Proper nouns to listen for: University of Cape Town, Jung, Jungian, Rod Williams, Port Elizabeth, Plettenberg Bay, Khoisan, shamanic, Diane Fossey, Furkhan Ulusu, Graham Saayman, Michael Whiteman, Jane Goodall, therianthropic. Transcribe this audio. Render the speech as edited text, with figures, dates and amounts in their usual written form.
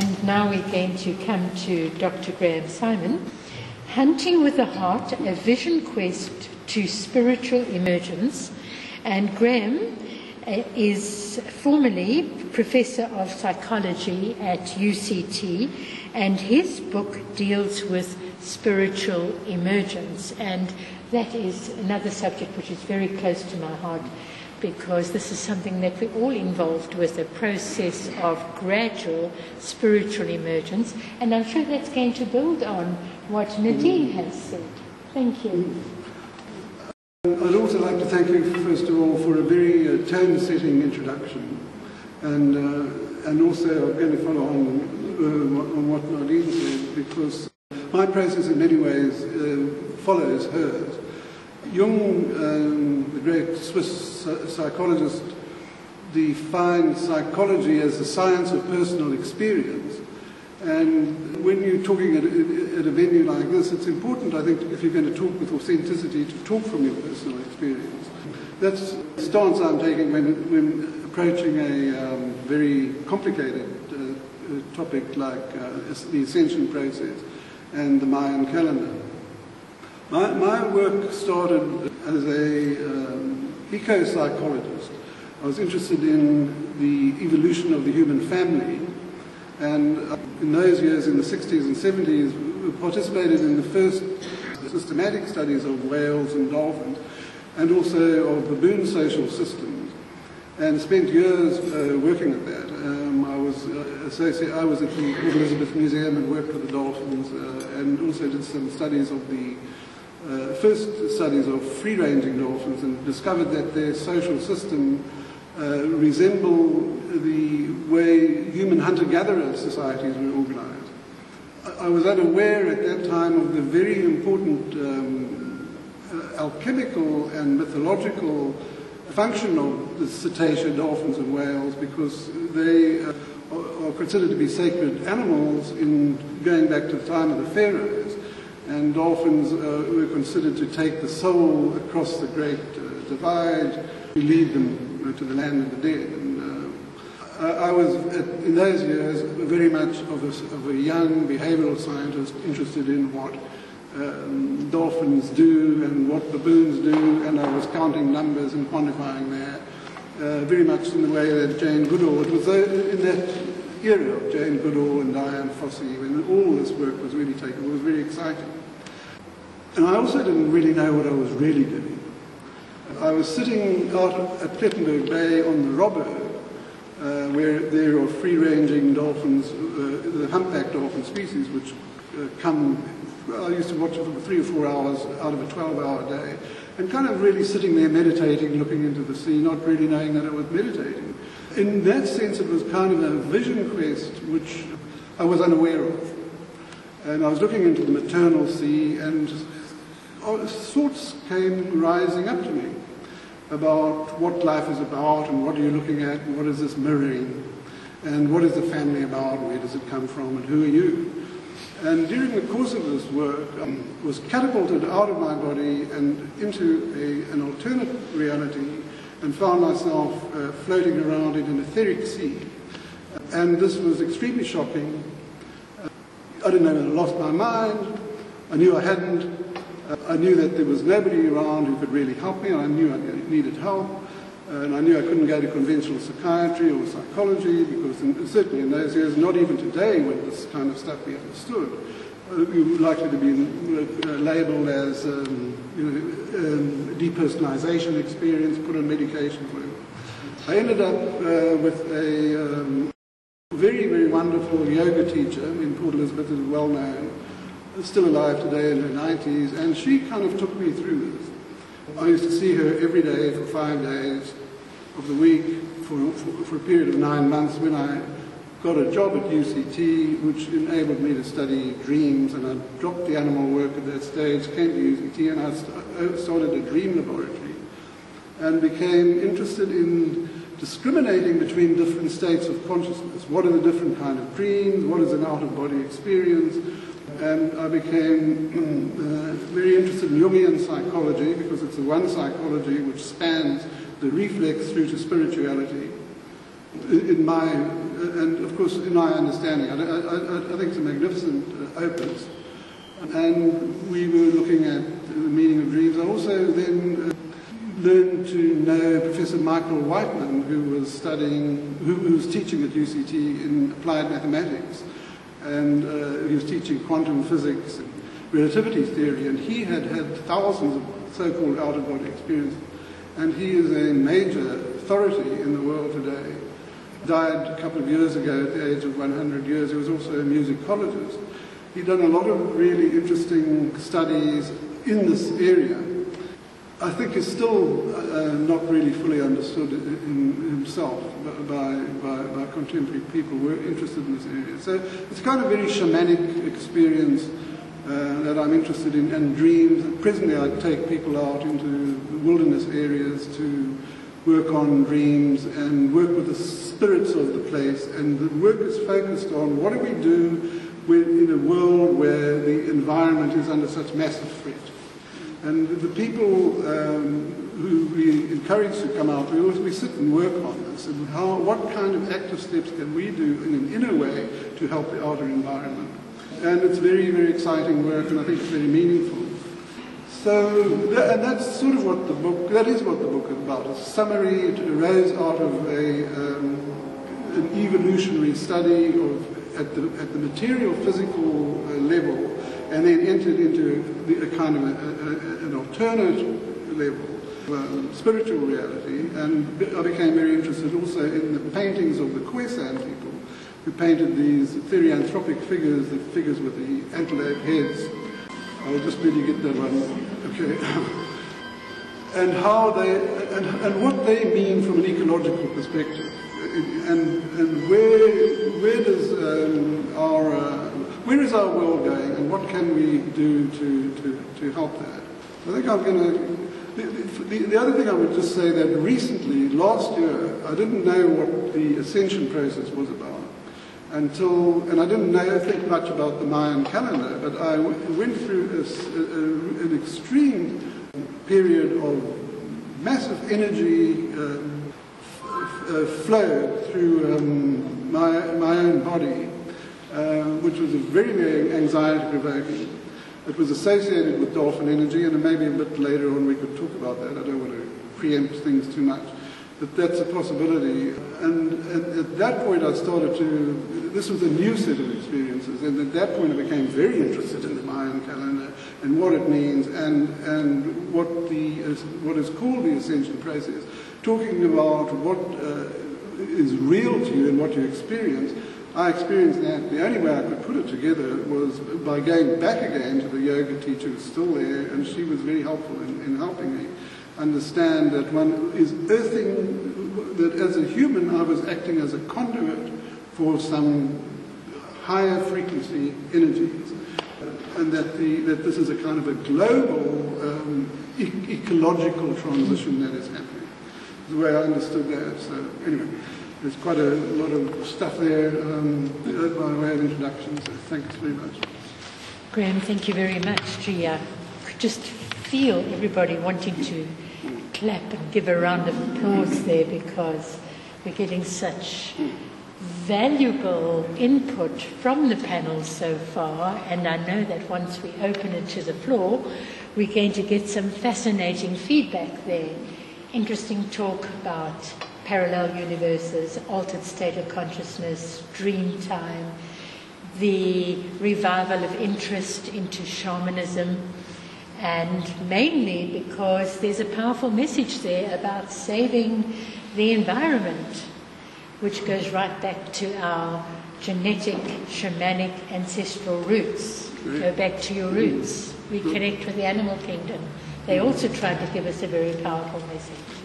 And now we're going to come to Dr. Graham Saayman. Hunting with the Heart, a Vision Quest to Spiritual Emergence. And Graham is formerly Professor of Psychology at UCT, and his book deals with spiritual emergence. And that is another subject which is very close to my heart, because this is something that we're all involved with, a process of gradual spiritual emergence. And I'm sure that's going to build on what Nadine has said. Thank you. I'd also like to thank you, first of all, for a very tone-setting introduction. And also, I'm going to follow on what Nadine said, because my process in many ways follows hers. Jung, the great Swiss psychologist, defined psychology as the science of personal experience. And when you're talking at a venue like this, it's important, I think, if you're going to talk with authenticity, to talk from your personal experience. That's the stance I'm taking when approaching a very complicated topic like the ascension process and the Mayan calendar. My work started as a eco-psychologist. I was interested in the evolution of the human family, and in those years, in the 60s and 70s, we participated in the first systematic studies of whales and dolphins, and also of baboon social systems, and spent years working at that. I was at the Port Elizabeth Museum and worked with the dolphins, and also did some studies of the first studies of free-ranging dolphins, and discovered that their social system resembled the way human hunter-gatherer societies were organized. I was unaware at that time of the very important alchemical and mythological function of the cetacea, dolphins and whales, because they are considered to be sacred animals in going back to the time of the pharaohs. And dolphins were considered to take the soul across the Great Divide, to lead them to the land of the dead. And I was, in those years, very much of a young behavioral scientist interested in what dolphins do and what baboons do, and I was counting numbers and quantifying that, very much in the way that Jane Goodall, it was in that era of Jane Goodall and Diane Fossey, when all this work was really taken. It was very exciting. And I also didn't really know what I was really doing. I was sitting out at Plettenberg Bay on the Robbo, where there are free-ranging dolphins, the humpback dolphin species, which come, well, I used to watch it for 3 or 4 hours out of a 12-hour day, and kind of really sitting there meditating, looking into the sea, not really knowing that I was meditating. In that sense, it was kind of a vision quest which I was unaware of. And I was looking into the maternal sea, and thoughts came rising up to me about what life is about, and what are you looking at, and what is this mirroring, and what is the family about, where does it come from, and who are you? And during the course of this work, I was catapulted out of my body and into an alternate reality, and found myself floating around in an etheric sea. And this was extremely shocking. I didn't know whether I lost my mind. I knew I hadn't. I knew that there was nobody around who could really help me, and I knew I needed help. And I knew I couldn't go to conventional psychiatry or psychology, because certainly in those years, not even today would this kind of stuff be understood. We were likely to be labelled as depersonalization experience, put on medication, whatever. I ended up with a very, very wonderful yoga teacher in Port Elizabeth, who's well known, still alive today in her 90s, and she kind of took me through this. I used to see her every day for 5 days of the week for a period of 9 months when I got a job at UCT, which enabled me to study dreams, and I dropped the animal work at that stage, came to UCT, and I started a dream laboratory, and became interested in discriminating between different states of consciousness. What are the different kind of dreams? What is an out-of-body experience? And I became very interested in Jungian psychology, because it's the one psychology which spans the reflex through to spirituality. in my, and of course in my understanding. I think it's a magnificent opus. And we were looking at the meaning of dreams. I also then learned to know Professor Michael Whiteman, who was studying, who was teaching at UCT in applied mathematics, and he was teaching quantum physics and relativity theory, and he had had thousands of so-called out-of-body experiences, and he is a major authority in the world today. Died a couple of years ago at the age of 100 years. He was also a musicologist. He'd done a lot of really interesting studies in this area. I think is still not really fully understood in himself by contemporary people who are interested in this area. So it's kind of very shamanic experience that I'm interested in, and dreams. Presently I take people out into wilderness areas to work on dreams and work with the spirits of the place, and the work is focused on what do we do when, in a world where the environment is under such massive threat. And the people who we encourage to come out, we sit and work on this, and how, what kind of active steps can we do in an inner way to help the outer environment. And it's very, very exciting work, and I think it's very meaningful. So, and that's sort of what the book, that is what the book is about. It's a summary. It arose out of an evolutionary study of, at the material physical level, and then entered into a kind of an alternate level, spiritual reality. And I became very interested also in the paintings of the Khoisan people, who painted these therianthropic figures, the figures with the antelope heads. I'll just really get that one, okay. And how they, and what they mean from an ecological perspective. And where does our, where is our world going, and what can we do to help that? I think I'm going to... The other thing I would just say that recently, last year, I didn't know what the ascension process was about until... And I didn't know, think much about the Mayan calendar, but I went through an extreme period of massive energy flow through my own body. Which was a very, very anxiety-provoking. It was associated with dolphin energy, and maybe a bit later on we could talk about that. I don't want to preempt things too much, but that's a possibility. And at that point I started to, this was a new set of experiences, and at that point I became very interested in the Mayan calendar and what it means, and what is called the ascension process, talking about what is real to you and what you experience. I experienced that. The only way I could put it together was by going back again to the yoga teacher who's still there, and she was very helpful in helping me understand that one is earthing, that as a human I was acting as a conduit for some higher frequency energies, and that, that this is a kind of a global ecological transition that is happening. The way I understood that, so anyway. There's quite a lot of stuff there by way of introduction, so thanks very much. Graham, thank you very much. Gee, I could just feel everybody wanting to clap and give a round of applause there, because we're getting such valuable input from the panel so far, and I know that once we open it to the floor, we're going to get some fascinating feedback there. Interesting talk about parallel universes, altered state of consciousness, dream time, the revival of interest into shamanism, and mainly because there's a powerful message there about saving the environment, which goes right back to our genetic, shamanic, ancestral roots. Go back to your roots. Reconnect with the animal kingdom. They also tried to give us a very powerful message.